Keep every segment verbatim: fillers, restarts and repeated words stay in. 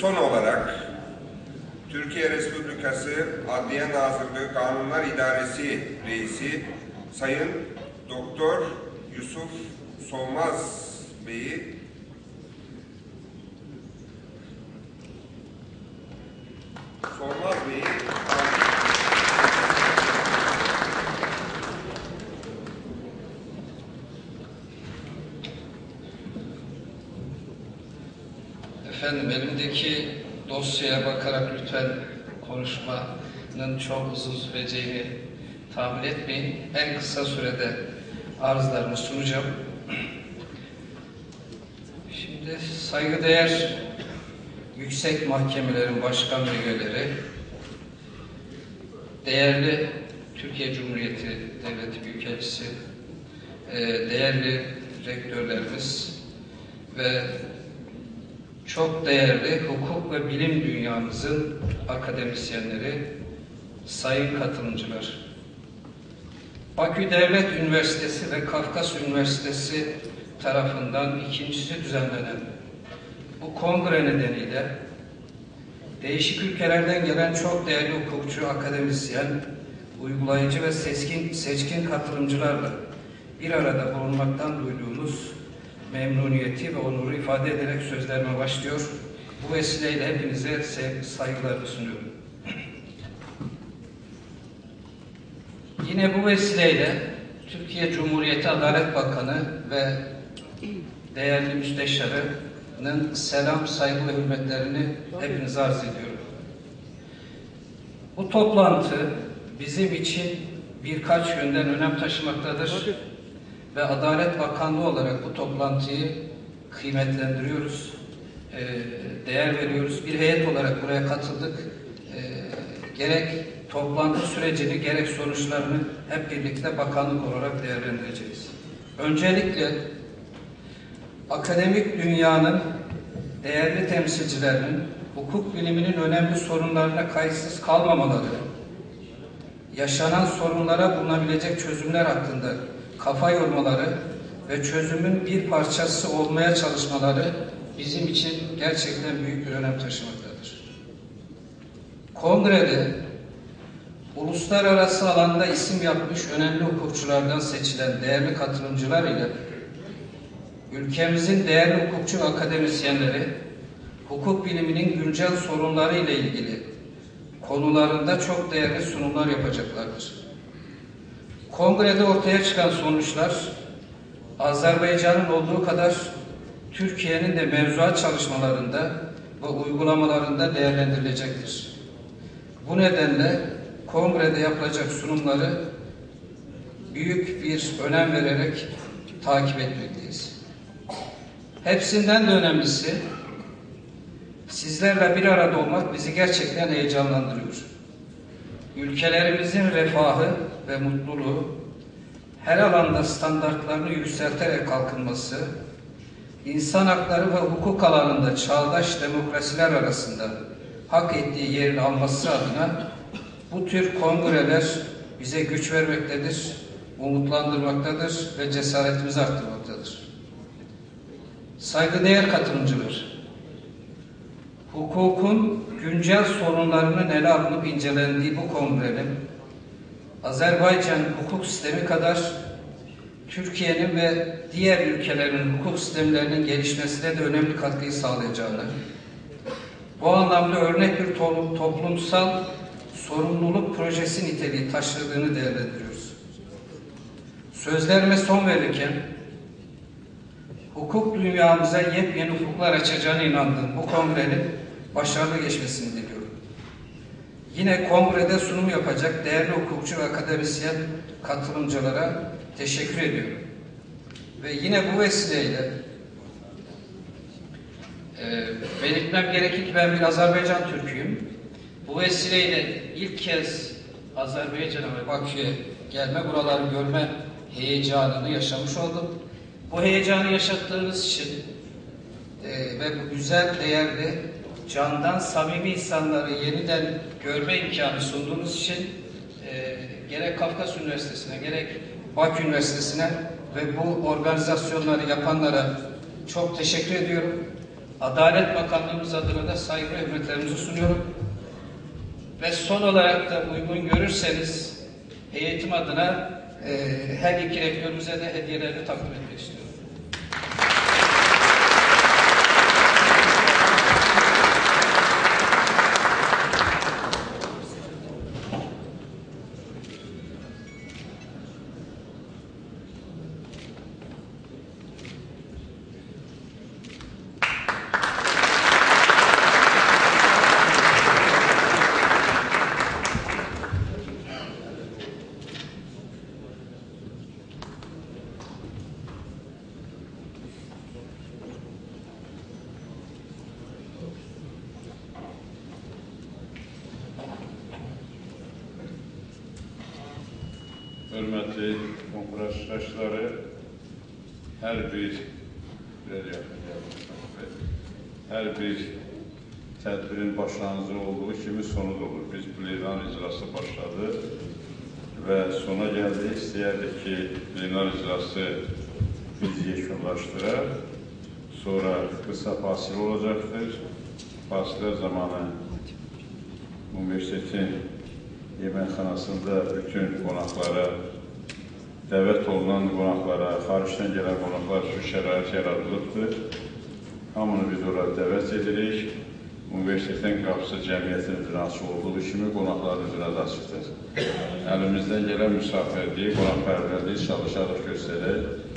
son olarak Türkiye Respublikası Adliye Nazırlığı Kanunlar İdaresi Reisi Sayın Doktor Yusuf Solmaz Bey'i Solmaz Bey'i Efendim, elimdeki dosyaya bakarak lütfen konuşmanın çok uzun süreceğini tahmin etmeyin. En kısa sürede arızlarımı sunacağım. Şimdi saygıdeğer yüksek mahkemelerin başkan ve üyeleri, değerli Türkiye Cumhuriyeti Devleti Büyükelçisi, değerli rektörlerimiz ve çok değerli hukuk ve bilim dünyamızın akademisyenleri, sayın katılımcılar. Bakü Devlet Üniversitesi ve Kafkas Üniversitesi tarafından ikincisi düzenlenen bu kongre nedeniyle değişik ülkelerden gelen çok değerli hukukçu, akademisyen, uygulayıcı ve seçkin, seçkin katılımcılarla bir arada bulunmaktan duyduğunuz memnuniyeti ve onuru ifade ederek sözlerime başlıyor. Bu vesileyle hepinize saygılarımı sunuyorum. Yine bu vesileyle Türkiye Cumhuriyeti Adalet Bakanı ve değerli müsteşarının selam, saygı ve hürmetlerini hepinize arz ediyorum. Bu toplantı bizim için birkaç yönden önem taşımaktadır ve Adalet Bakanlığı olarak bu toplantıyı kıymetlendiriyoruz, değer veriyoruz. Bir heyet olarak buraya katıldık. Gerek toplantı sürecini, gerek sonuçlarını hep birlikte bakanlık olarak değerlendireceğiz. Öncelikle akademik dünyanın değerli temsilcilerinin hukuk biliminin önemli sorunlarına kayıtsız kalmamaları, yaşanan sorunlara bulunabilecek çözümler hakkında kafa yormaları ve çözümün bir parçası olmaya çalışmaları bizim için gerçekten büyük bir önem taşımaktadır. Kongrede uluslararası alanda isim yapmış önemli hukukçulardan seçilen değerli katılımcılar ile ülkemizin değerli hukukçu ve akademisyenleri hukuk biliminin güncel sorunları ile ilgili konularında çok değerli sunumlar yapacaklardır. Kongrede ortaya çıkan sonuçlar Azerbaycan'ın olduğu kadar Türkiye'nin de mevzuat çalışmalarında ve uygulamalarında değerlendirilecektir. Bu nedenle kongrede yapılacak sunumları büyük bir önem vererek takip etmekteyiz. Hepsinden de önemlisi sizlerle bir arada olmak bizi gerçekten heyecanlandırıyor. Ülkelerimizin refahı ve mutluluğu, her alanda standartlarını yükselterek kalkınması, insan hakları ve hukuk alanında çağdaş demokrasiler arasında hak ettiği yerini alması adına bu tür kongreler bize güç vermektedir, umutlandırmaktadır ve cesaretimizi arttırmaktadır. Saygıdeğer katılımcılar, hukukun güncel sorunlarının ele alınıp incelendiği bu kongrenin Azerbaycan hukuk sistemi kadar Türkiye'nin ve diğer ülkelerin hukuk sistemlerinin gelişmesine de önemli katkıyı sağlayacağını, bu anlamda örnek bir toplumsal sorumluluk projesi niteliği taşıdığını değerlendiriyoruz. Sözlerime son verirken, hukuk dünyamıza yepyeni ufuklar açacağına inandığım bu kongrenin başarılı geçmesini diliyorum. Yine kongrede sunum yapacak değerli hukukçu ve akademisyen katılımcılara teşekkür ediyorum. Ve yine bu vesileyle e, belirtmem gerekir ki ben bir Azerbaycan Türk'üyüm. Bu vesileyle ilk kez Azerbaycan'a ve Bakü'ye gelme, buraları görme heyecanını yaşamış oldum. Bu heyecanı yaşattığınız için e, ve bu güzel, değerli, candan samimi insanları yeniden görme imkanı sunduğunuz için e, gerek Kafkas Üniversitesi'ne, gerek Bakü Üniversitesi'ne ve bu organizasyonları yapanlara çok teşekkür ediyorum. Adalet Bakanlığımız adına da saygı ve hürmetlerimizi sunuyorum. Ve son olarak da uygun görürseniz eğitim adına e, her iki rektörümüze de hediyelerini takdim etmek istiyorum. Hörmətli konkursaşları, hər bir hər bir tədbirin başlanğıcı olduğu kimi sonu da olur. Biz plenar icrası başladı və sona gəldik. İstəyərdik ki, plenar icrası biz yekunlaşdıraq. Sonra qısa fasilə olacaqdır. Fasilə zamanı universitetin yeməkxanasında bütün qonaqlara, dəvət olunan qonaqlara, xaricdən gələn qonaqlar üçün şərait yaradılıbdır. Hamını biz orada dəvət edirik. Universitetin qapısı cəmiyyətin üzrə açıq olduğu kimi qonaqların üzrə də açıqdır. Əlimizdən gələn müsafirliyi, qonaqpərvərliyi çalışaraq göstərək.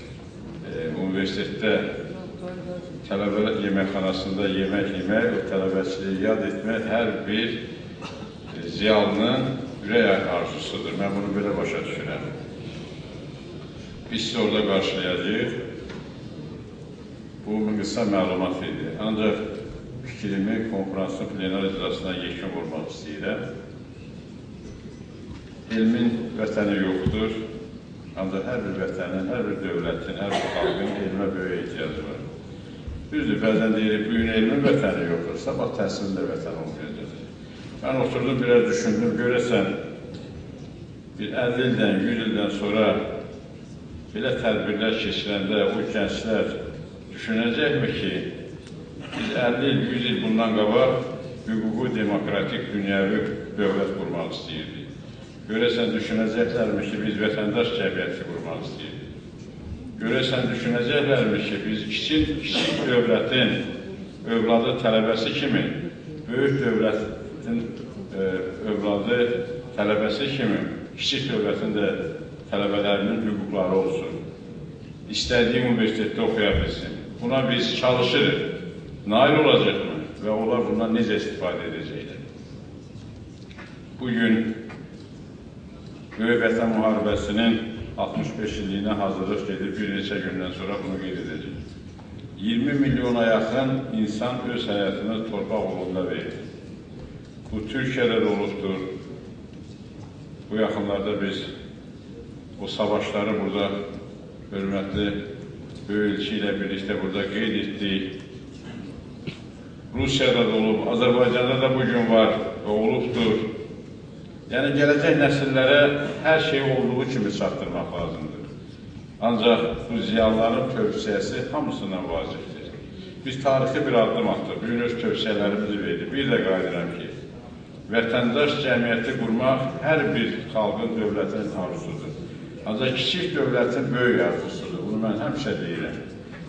E, universitetdə tələbələr yeməkxanasında yemək yemək, tələbəçiliyi yad etmək hər bir ziyalının ürək arzusudur. Mən bunu belə başa düşürəm. Biz sizi orada qarşılayacağıq. Bu qısa məlumat idi. Ancaq fikrimi konferansın plenar icrasına yekun vurmaq istəyirəm. Elmin vətəni yoxdur. Ancaq hər bir vətənin, hər bir dövlətin, hər bir xalqın elmə böyük ehtiyacı var. Düzdür, bəzən deyirik, bugün elmin vətəni yoxdur, sabah təhsilin də vətəni olmayacaq. Mən oturdum, biraz düşündüm, görəsən bir əlli ildən, yüz ildən sonra belə tədbirlər keçirəndə o gənclər düşünəcəkmi ki, biz əlli il, yüz il bundan qabaq hüquqi, demokratik, dünyavi dövlət qurmaq istəyirdik. Görəsən düşünəcəklərmi ki, biz vətəndaş cəmiyyəti qurmaq istəyirdik. Görəsən düşünəcəklərmi ki, biz kiçik, kiçik dövlətin övladı tələbəsi kimi, böyük dövlətin e, övladı tələbəsi kimi, kiçik dövlətin də tələbələrinin hüquqları olsun. İstədiyi universitetdə oxuya bilsin. Buna biz çalışırıq. Nail olacaqmı? Və onlar bundan necə istifadə edəcəkdir? Bugün Böyük Vətən Müharibəsinin altmış beş illiyinə hazırlıq gedir. Bir neçə gündən sonra bunu qeyd edəcək. iyirmi milyona yaxın insan öz həyatını torpaq uğrunda verir. Bu Türkiyədə də olubdur. Bu yaxınlarda biz o savaşları burada hörmətli böyük ilçi ilə birlikdə burada qeyd etdik. Rusiyada da olub, Azərbaycanda da bugün var və olubdur. Yəni, gələcək nəsillərə hər şey olduğu kimi çatdırmaq lazımdır. Ancaq bu ziyanların tövsiyəsi hamısından vacibdir. Biz tarixi bir addım atdıq, bugün öz tövsiyələrimizi verdik. Bir də qeyd edirəm ki, vətəndaş cəmiyyəti qurmaq hər bir xalqın, dövlətinin arzusudur. Ancaq kiçik dövlətin böyük arzusudur. Bunu mən həmişə deyirəm.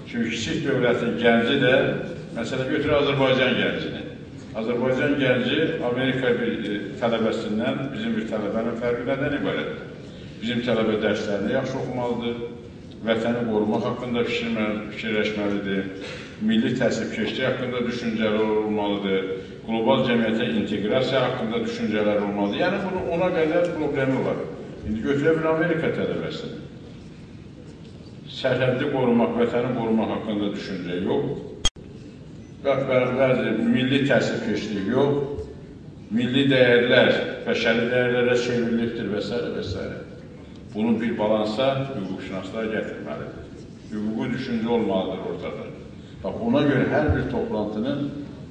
Çünki kiçik dövlətin gənci də, məsələn, götür Azərbaycan gəncini. Azərbaycan gənci Amerika bir tələbəsindən bizim bir tələbənin fərqlərindən ibarətdir. Bizim tələbə dərslərini yaxşı oxumalıdır, vətəni qorumaq haqqında fikirləşməlidir, milli təsibkeşlik haqqında düşüncələr olmalıdır, qlobal cəmiyyətə inteqrasiya haqqında düşüncələr olmalıdır. Yəni, bunun ona qədər problemi var. İndi götürə bir Amerika tələbəsini. Sərhəddi qorumaq, vətəni qorumaq haqqında düşüncə yox. Bəzi milli təsirkeşlik yox. Milli dəyərlər, bəşəri dəyərlərə çevrilikdir və s. və s. Bunun bir balansa hüquqşünaslar gətirməlidir. Hüquqi düşüncə olmalıdır ortada. Bax, ona görə hər bir toplantının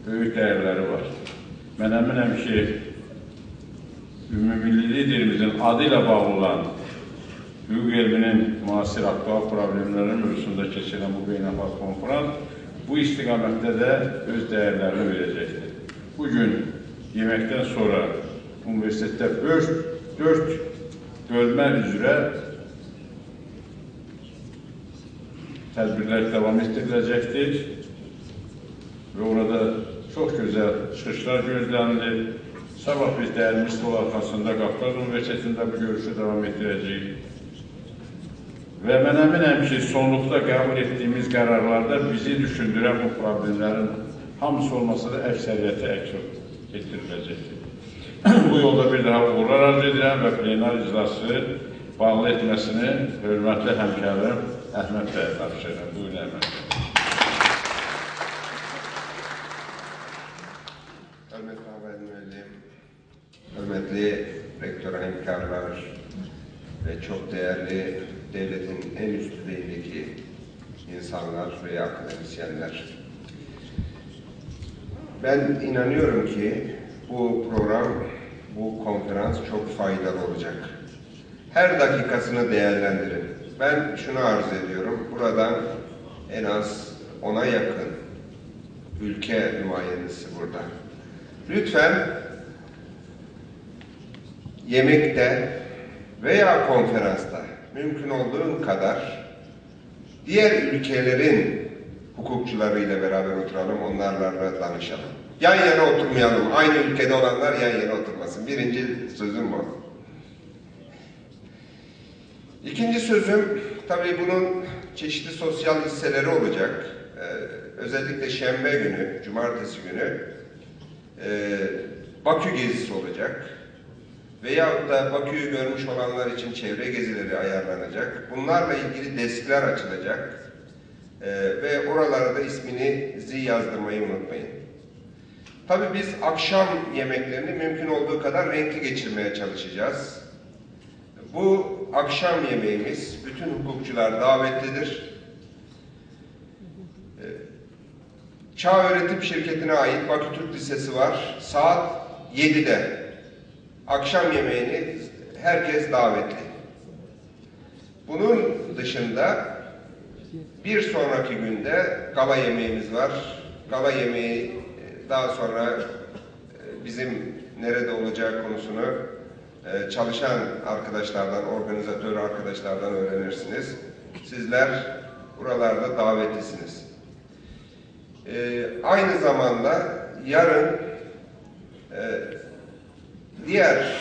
böyük dəyərləri var. Mən əminəm ki, ümmümilli liderimizin adı ilə bağlı olan hüquq elminin müasir aktual problemləri mövzusunda keçirilən bu beynəlxalq konferans bu istiqamətdə də öz dəyərlərini verəcəkdir. Bugün yeməkdən sonra universitetdə dörd bölmə üzrə tədbirlər davam etdiriləcəkdir və orada çox gözəl çıxışlar gözlənilir. Sabah biz dəyərli stol arxasında Qafqaz Universitetində bu görüşü davam etdirəcəyik. Və mən əminəm ki, sonluqda qəbul etdiyimiz qərarlarda bizi düşündürən bu problemlərin hamısı olmasa da əksəriyyəti əks etdiriləcəkdir. Bu yolda bir daha uğurlar arz edirəm və plenar iclası bağlı etməsini hörmətli həmkarım Əhməd bəyə təqdim edirəm. Buyurun Əhməd bəy. Hörmətli Ağabey müəllim, hörmətli rektor həmkarlar və çox dəyərli devletin en üst düzeydeki insanlar veya akademisyenler. Ben inanıyorum ki bu program, bu konferans çok faydalı olacak. Her dakikasını değerlendirin. Ben şunu arzu ediyorum, buradan en az ona yakın ülke nümayendesi burada. Lütfen yemekte veya konferansta mümkün olduğun kadar diğer ülkelerin hukukçularıyla beraber oturalım, onlarla danışalım. Yan yana oturmayalım. Aynı ülkede olanlar yan yana oturmasın. Birinci sözüm bu. İkinci sözüm, tabii bunun çeşitli sosyal hisseleri olacak. Ee, özellikle şembe günü, cumartesi günü e, Bakü gezisi olacak. Veyahut da Bakü'yü görmüş olanlar için çevre gezileri ayarlanacak. Bunlarla ilgili deskler açılacak. Ee, ve oralara da isminizi yazdırmayı unutmayın. Tabii biz akşam yemeklerini mümkün olduğu kadar renkli geçirmeye çalışacağız. Bu akşam yemeğimiz, bütün hukukçular davetlidir. Ee, Çağ Öğretim Şirketi'ne ait Bakü Türk Lisesi var. Saat yedide. Akşam yemeğini herkes davetli. Bunun dışında bir sonraki günde gala yemeğimiz var. Gala yemeği daha sonra bizim nerede olacağı konusunu çalışan arkadaşlardan, organizatör arkadaşlardan öğrenirsiniz. Sizler buralarda davetlisiniz. Aynı zamanda yarın diğer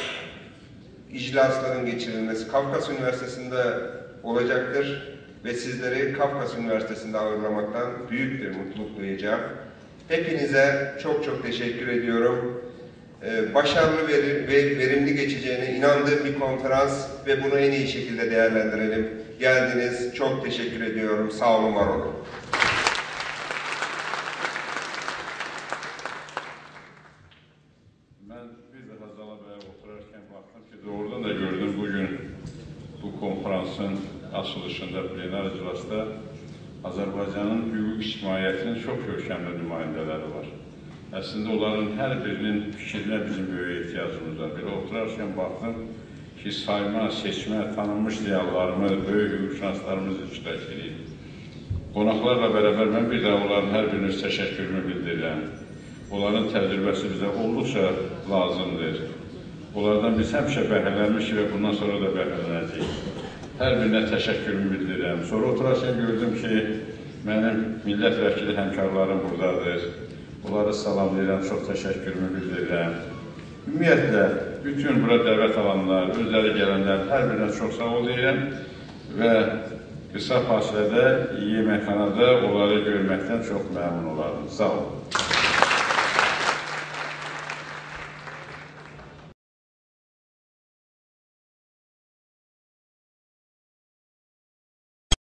iclasların geçirilmesi Kafkas Üniversitesi'nde olacaktır ve sizleri Kafkas Üniversitesi'nde ağırlamaktan büyük bir mutluluk duyacağım. Hepinize çok çok teşekkür ediyorum. Ee, başarılı ve verimli geçeceğine inandığım bir konferans ve bunu en iyi şekilde değerlendirelim. Geldiniz, çok teşekkür ediyorum. Sağ olun, var olun. Açılışında, plenar iclasda Azərbaycanın hüquq ictimaiyyətinin çox görkəmli nümayəndələri var. Əslində, onların hər birinin fikrinə bizim böyük ehtiyacımız var. Belə oturarkən baxdım ki, sayma, seçmə, tanınmış diyarlarımı, böyük hüquqşünaslarımız iştirak edir. Qonaqlarla bərabər mən bir də onların hər birinin təşəkkürünü bildirirəm. Onların təcrübəsi bizə olduqca lazımdır. Onlardan biz həmişə bəhrələnmişik və bundan sonra da bəhrələnəcəyik. Hər birinə təşəkkürümü bildirirəm. Sonra oturarkən gördüm ki, mənim millət vəkili həmkarlarım buradadır. Onları salamlayıram, çox təşəkkürümü bildirirəm. Ümumiyyətlə, bütün bura dəvət alanlar, özləri gələnlər, hər birinə çox sağ ol deyirəm və qısa fasilədə yeməkxanada onları görməkdən çox məmnun olarım. Sağ olun.